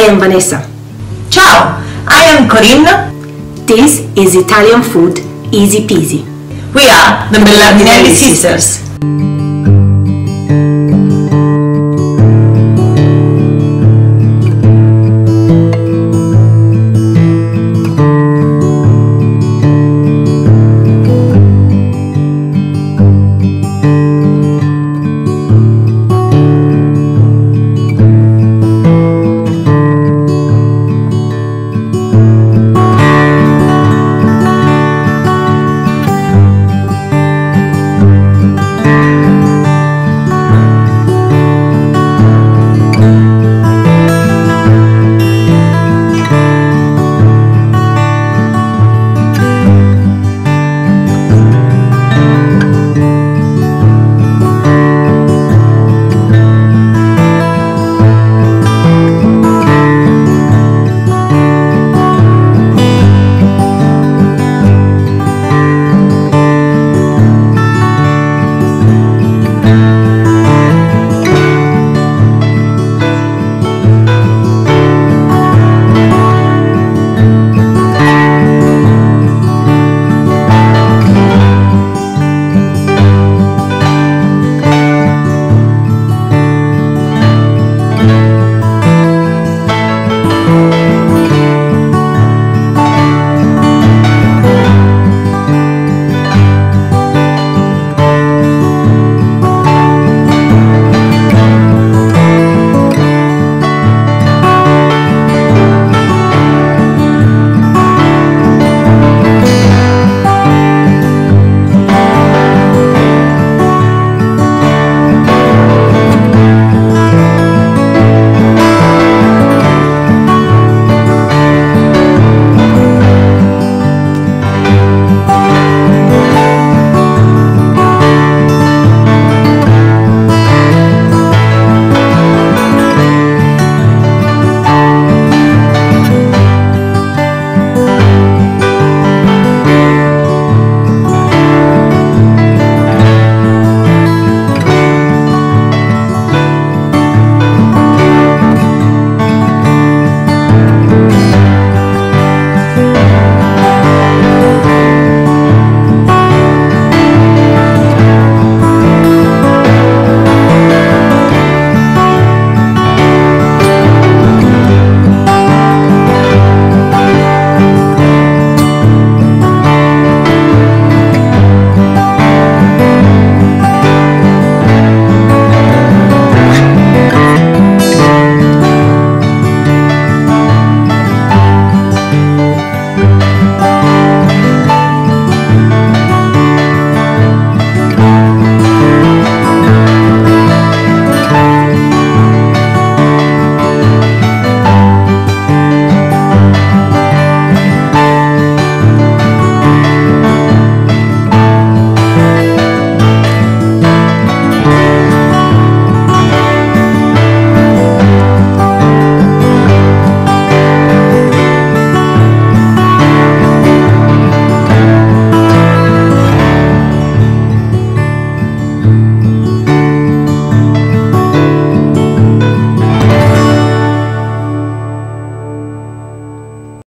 I am Vanessa. Ciao, I am Corinna. This is Italian food easy peasy. We are the Bellardinelli Sisters.